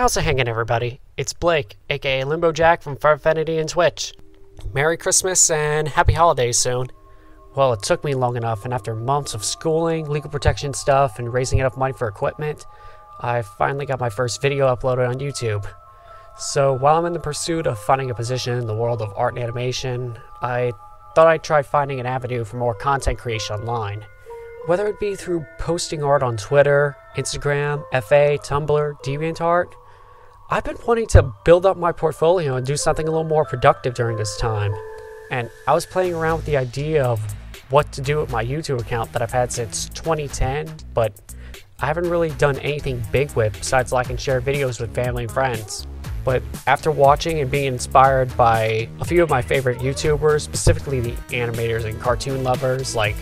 How's it hangin', everybody? It's Blake, aka LimboJack from FurAffinity and Twitch. Merry Christmas and happy holidays soon. Well, it took me long enough, and after months of schooling, legal protection stuff, and raising enough money for equipment, I finally got my first video uploaded on YouTube. So while I'm in the pursuit of finding a position in the world of art and animation, I thought I'd try finding an avenue for more content creation online. Whether it be through posting art on Twitter, Instagram, FA, Tumblr, DeviantArt, I've been wanting to build up my portfolio and do something a little more productive during this time. And I was playing around with the idea of what to do with my YouTube account that I've had since 2010, but I haven't really done anything big with besides like and share videos with family and friends. But after watching and being inspired by a few of my favorite YouTubers, specifically the animators and cartoon lovers like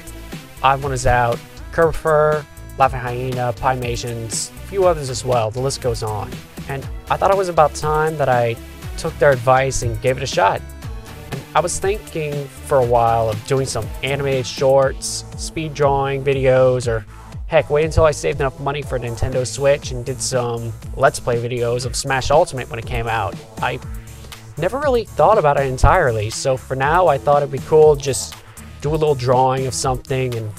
Ivanizout, Kerperfer, Laughing Hyena, Pymations, a few others as well, the list goes on. And I thought it was about time that I took their advice and gave it a shot. And I was thinking for a while of doing some animated shorts, speed drawing videos, or heck, wait until I saved enough money for a Nintendo Switch and did some Let's Play videos of Smash Ultimate when it came out. I never really thought about it entirely, so for now I thought it'd be cool just do a little drawing of something and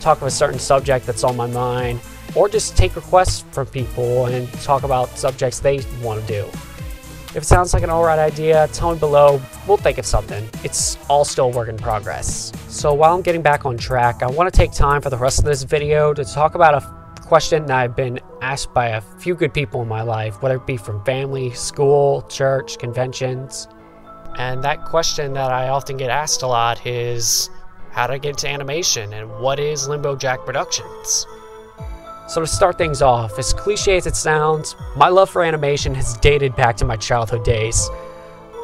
talk of a certain subject that's on my mind, or just take requests from people and talk about subjects they want to do. If it sounds like an alright idea, tell me below, we'll think of something. It's all still a work in progress. So while I'm getting back on track, I want to take time for the rest of this video to talk about a question that I've been asked by a few good people in my life, whether it be from family, school, church, conventions. And that question that I often get asked a lot is, how to get into animation and what is LimboJack Productions? So to start things off, as cliche as it sounds, my love for animation has dated back to my childhood days.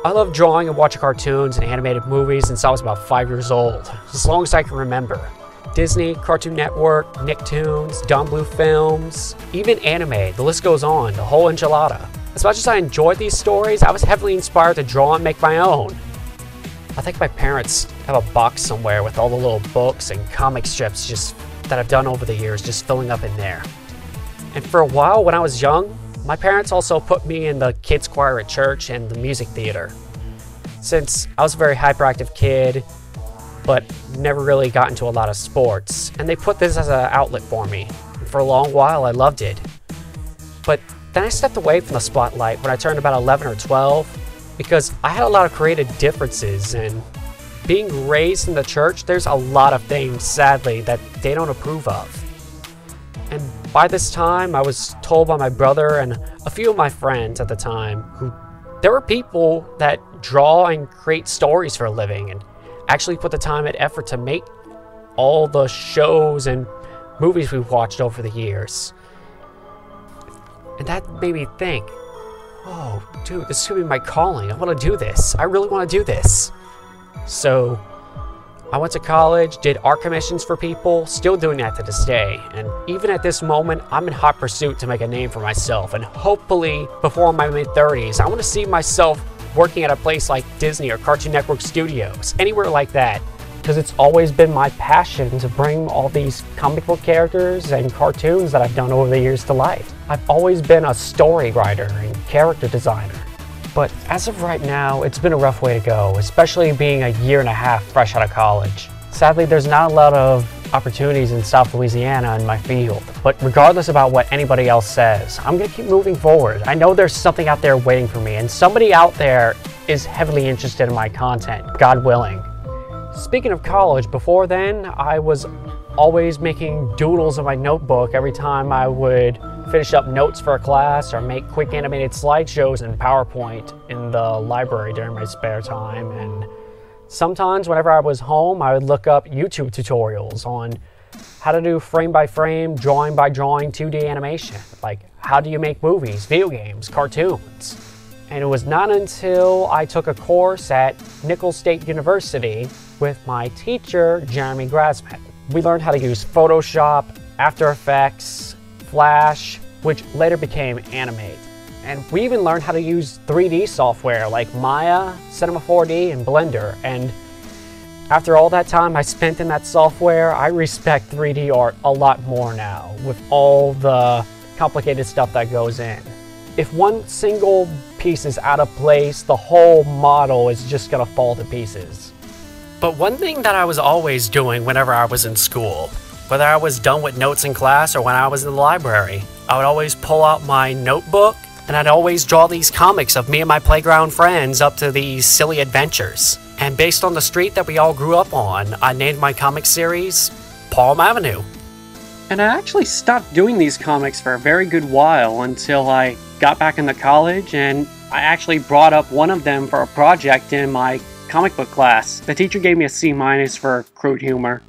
I love drawing and watching cartoons and animated movies since I was about 5 years old, as long as I can remember. Disney, Cartoon Network, Nicktoons, Don Bluth films, even anime, the list goes on, the whole enchilada. As much as I enjoyed these stories, I was heavily inspired to draw and make my own. I think my parents have a box somewhere with all the little books and comic strips just that I've done over the years just filling up in there. And for a while when I was young, my parents also put me in the kids choir at church and the music theater. Since I was a very hyperactive kid, but never really got into a lot of sports, and they put this as an outlet for me. And for a long while I loved it. But then I stepped away from the spotlight when I turned about 11 or 12 because I had a lot of creative differences, and being raised in the church, there's a lot of things, sadly, that they don't approve of. And by this time, I was told by my brother and a few of my friends at the time, who there were people that draw and create stories for a living and actually put the time and effort to make all the shows and movies we've watched over the years. And that made me think, oh, dude, this could be my calling. I want to do this. I really want to do this. So I went to college, did art commissions for people, still doing that to this day. And even at this moment, I'm in hot pursuit to make a name for myself. And hopefully, before my mid-30s, I want to see myself working at a place like Disney or Cartoon Network Studios, anywhere like that. Because it's always been my passion to bring all these comic book characters and cartoons that I've done over the years to life. I've always been a story writer and character designer. But as of right now, it's been a rough way to go, especially being a year and a half fresh out of college. Sadly, there's not a lot of opportunities in South Louisiana in my field, but regardless about what anybody else says, I'm gonna keep moving forward. I know there's something out there waiting for me, and somebody out there is heavily interested in my content, God willing. Speaking of college, before then, I was always making doodles in my notebook every time I would finish up notes for a class or make quick animated slideshows in PowerPoint in the library during my spare time. And sometimes whenever I was home, I would look up YouTube tutorials on how to do frame by frame, drawing by drawing 2D animation. Like, how do you make movies, video games, cartoons? And it was not until I took a course at Nicholls State University with my teacher, Jeremy Grasmett. We learned how to use Photoshop, After Effects, Flash, which later became Animate. And we even learned how to use 3D software like Maya, Cinema 4D, and Blender. And after all that time I spent in that software, I respect 3D art a lot more now with all the complicated stuff that goes in. if one single piece is out of place, the whole model is just gonna fall to pieces. But one thing that I was always doing whenever I was in school, whether I was done with notes in class or when I was in the library, I would always pull out my notebook and I'd always draw these comics of me and my playground friends up to these silly adventures. And based on the street that we all grew up on, I named my comic series Palm Avenue. And I actually stopped doing these comics for a very good while until I got back into college, and I actually brought up one of them for a project in my comic book class. The teacher gave me a C- for crude humor.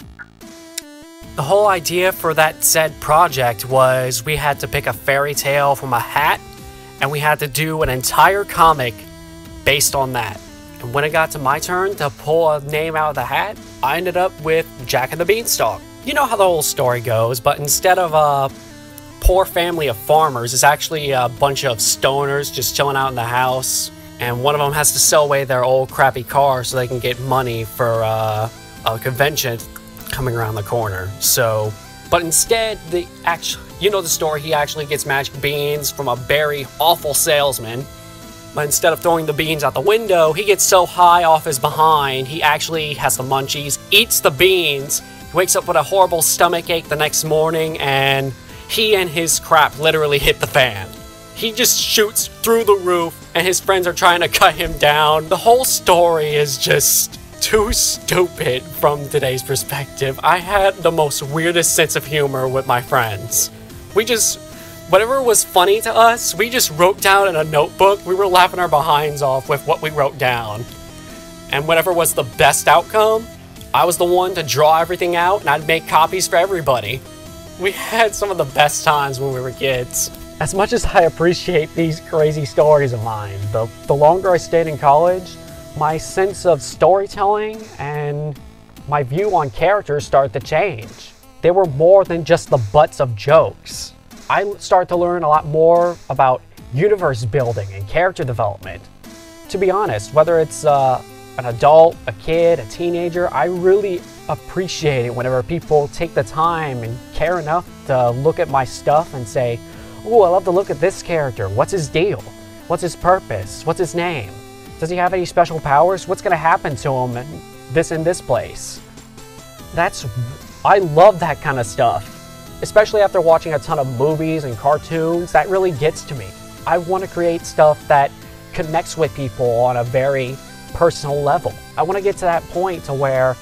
The whole idea for that said project was we had to pick a fairy tale from a hat, and we had to do an entire comic based on that. And when it got to my turn to pull a name out of the hat, I ended up with Jack and the Beanstalk. You know how the whole story goes, but instead of a poor family of farmers, it's actually a bunch of stoners just chilling out in the house, and one of them has to sell away their old crappy car so they can get money for a convention coming around the corner. So, but instead, you know the story, he actually gets magic beans from a very awful salesman, but instead of throwing the beans out the window, he gets so high off his behind, he actually has the munchies, eats the beans, wakes up with a horrible stomach ache the next morning, and he and his crap literally hit the fan. He just shoots through the roof, and his friends are trying to cut him down. The whole story is just too stupid from today's perspective. I had the most weirdest sense of humor with my friends. We just, whatever was funny to us, we just wrote down in a notebook. We were laughing our behinds off with what we wrote down. And whatever was the best outcome, I was the one to draw everything out, and I'd make copies for everybody. We had some of the best times when we were kids. As much as I appreciate these crazy stories of mine, the longer I stayed in college, my sense of storytelling and my view on characters started to change. They were more than just the butts of jokes. I started to learn a lot more about universe building and character development. To be honest, whether it's an adult, a kid, a teenager, I really appreciate it whenever people take the time and care enough to look at my stuff and say, "Oh, I love to look at this character. What's his deal? What's his purpose? What's his name? Does he have any special powers? What's going to happen to him in this place?" I love that kind of stuff. Especially after watching a ton of movies and cartoons, that really gets to me. I want to create stuff that connects with people on a very personal level. I want to get to that point to where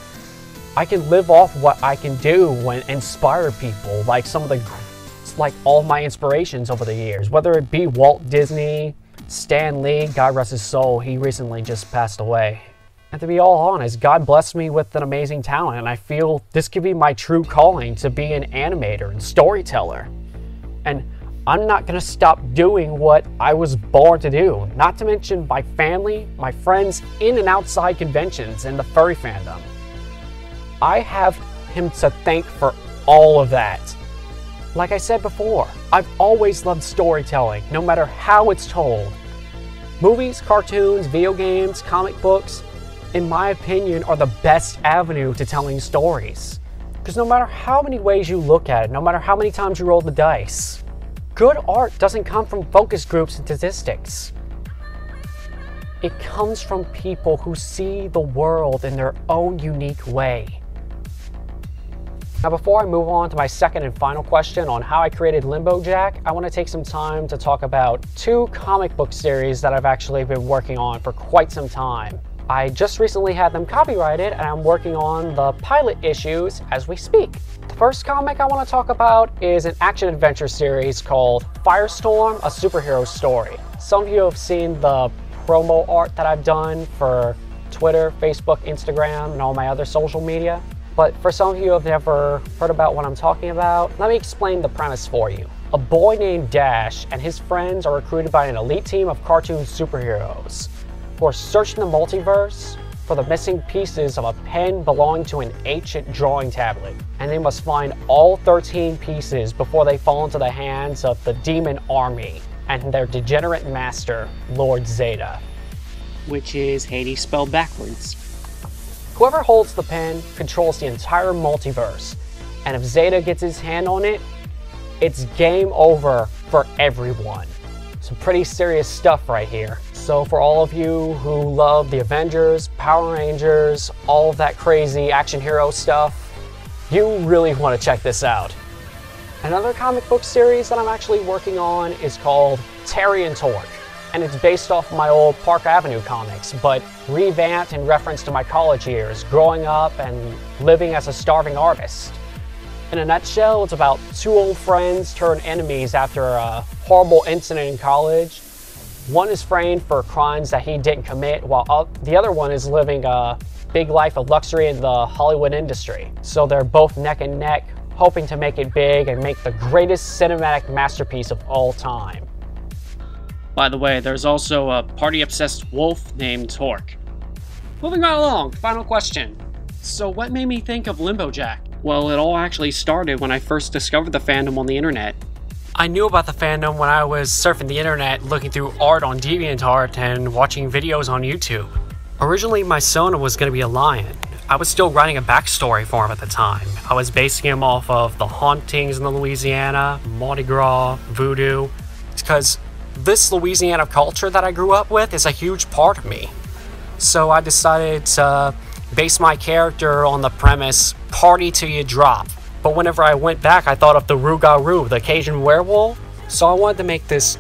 I can live off what I can do and inspire people, like all my inspirations over the years, whether it be Walt Disney, Stan Lee, God rest his soul, he recently just passed away. And to be all honest, God blessed me with an amazing talent, and I feel this could be my true calling, to be an animator and storyteller. And I'm not gonna stop doing what I was born to do, not to mention my family, my friends in and outside conventions, and the furry fandom. I have him to thank for all of that. Like I said before, I've always loved storytelling, no matter how it's told. Movies, cartoons, video games, comic books, in my opinion, are the best avenue to telling stories. Because no matter how many ways you look at it, no matter how many times you roll the dice, good art doesn't come from focus groups and statistics. It comes from people who see the world in their own unique way. Now, before I move on to my second and final question on how I created LimboJack, I want to take some time to talk about two comic book series that I've actually been working on for quite some time. I just recently had them copyrighted, and I'm working on the pilot issues as we speak. The first comic I want to talk about is an action-adventure series called Firestorm, A Superhero Story. Some of you have seen the promo art that I've done for Twitter, Facebook, Instagram, and all my other social media. But for some of you who have never heard about what I'm talking about, let me explain the premise for you. A boy named Dash and his friends are recruited by an elite team of cartoon superheroes who are searching the multiverse for the missing pieces of a pen belonging to an ancient drawing tablet. And they must find all 13 pieces before they fall into the hands of the demon army and their degenerate master, Lord Zeta. Which is Hades spelled backwards. Whoever holds the pen controls the entire multiverse, and if Zeta gets his hand on it, it's game over for everyone. Some pretty serious stuff right here. So for all of you who love the Avengers, Power Rangers, all of that crazy action hero stuff, you really want to check this out. Another comic book series that I'm actually working on is called Terrion Torch, and it's based off my old Park Avenue comics, but revamped in reference to my college years, growing up and living as a starving artist. In a nutshell, it's about two old friends turned enemies after a horrible incident in college. One is framed for crimes that he didn't commit, while the other one is living a big life of luxury in the Hollywood industry. So they're both neck and neck, hoping to make it big and make the greatest cinematic masterpiece of all time. By the way, there's also a party-obsessed wolf named Tork. Moving right along, final question. So what made me think of LimboJack? Well, it all actually started when I first discovered the fandom on the internet. I knew about the fandom when I was surfing the internet, looking through art on DeviantArt and watching videos on YouTube. Originally, my Sona was going to be a lion. I was still writing a backstory for him at the time. I was basing him off of the hauntings in the Louisiana, Mardi Gras, voodoo, because this Louisiana culture that I grew up with is a huge part of me. So I decided to base my character on the premise, party till you drop. But whenever I went back, I thought of the Rougarou, the Cajun werewolf. So I wanted to make this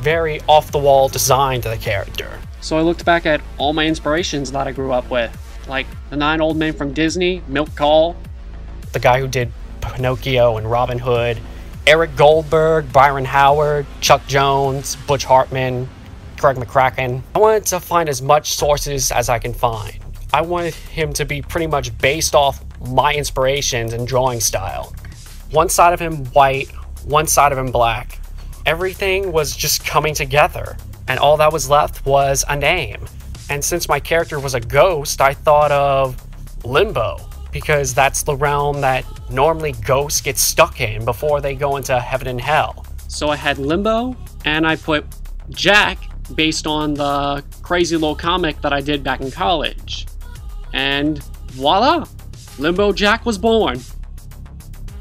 very off-the-wall design to the character. So I looked back at all my inspirations that I grew up with, like the 9 old men from Disney, Milk Call, the guy who did Pinocchio and Robin Hood, Eric Goldberg, Byron Howard, Chuck Jones, Butch Hartman, Craig McCracken. I wanted to find as much sources as I can find. I wanted him to be pretty much based off my inspirations and drawing style. One side of him white, one side of him black. Everything was just coming together, and all that was left was a name. And since my character was a ghost, I thought of Limbo, because that's the realm that normally ghosts get stuck in before they go into heaven and hell. So I had Limbo, and I put Jack based on the crazy little comic that I did back in college. And voila! LimboJack was born!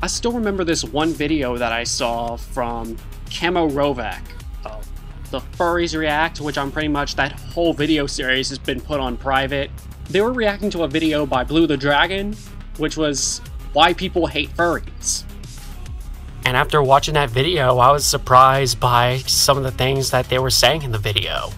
I still remember this one video that I saw from Camo Rovac, the Furries React, which I'm pretty much, that whole video series has been put on private. They were reacting to a video by Blue the Dragon, which was why people hate furries. And after watching that video, I was surprised by some of the things that they were saying in the video.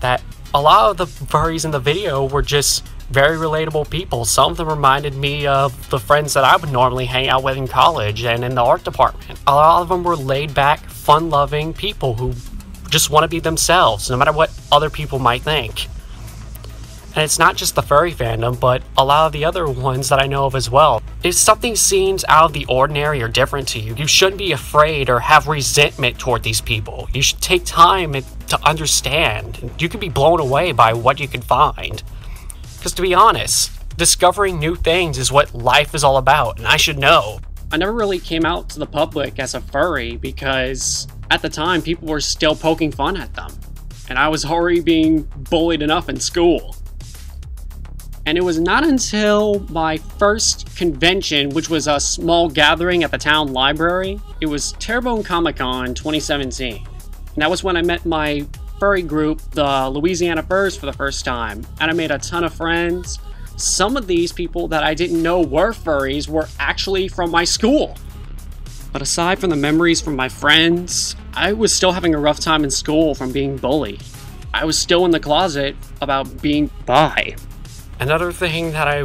That a lot of the furries in the video were just very relatable people. Some of them reminded me of the friends that I would normally hang out with in college and in the art department. A lot of them were laid-back, fun-loving people who just want to be themselves, no matter what other people might think. And it's not just the furry fandom, but a lot of the other ones that I know of as well. If something seems out of the ordinary or different to you, you shouldn't be afraid or have resentment toward these people. You should take time to understand. You can be blown away by what you can find. Because to be honest, discovering new things is what life is all about, and I should know. I never really came out to the public as a furry because at the time people were still poking fun at them, and I was already being bullied enough in school. And it was not until my first convention, which was a small gathering at the town library, it was Terrebonne Comic Con 2017, and that was when I met my furry group, the Louisiana Furs, for the first time, and I made a ton of friends. Some of these people that I didn't know were furries were actually from my school. But aside from the memories from my friends, I was still having a rough time in school from being bullied. I was still in the closet about being bi. Another thing that I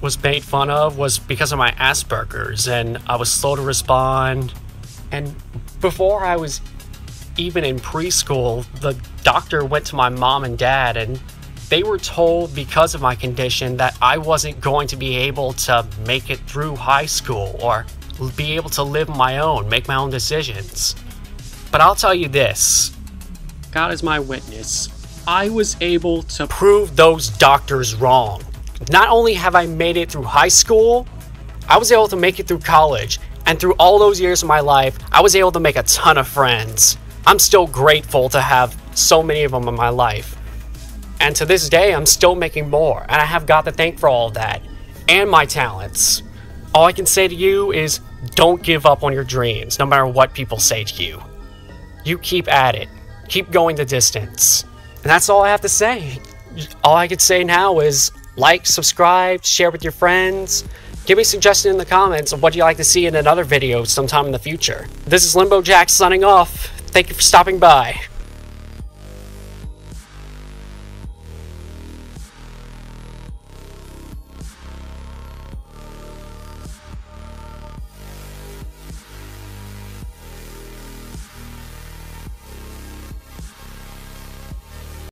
was made fun of was because of my Asperger's, and I was slow to respond. And before I was even in preschool, the doctor went to my mom and dad, and they were told because of my condition that I wasn't going to be able to make it through high school or be able to live my own, make my own decisions. But I'll tell you this, God is my witness, I was able to prove those doctors wrong. Not only have I made it through high school, I was able to make it through college, and through all those years of my life, I was able to make a ton of friends. I'm still grateful to have so many of them in my life. And to this day, I'm still making more, and I have God to thank for all of that, and my talents. All I can say to you is, don't give up on your dreams, no matter what people say to you. You keep at it. Keep going the distance. And that's all I have to say. All I can say now is like, subscribe, share with your friends. Give me a suggestion in the comments of what you'd like to see in another video sometime in the future. This is LimboJack signing off. Thank you for stopping by.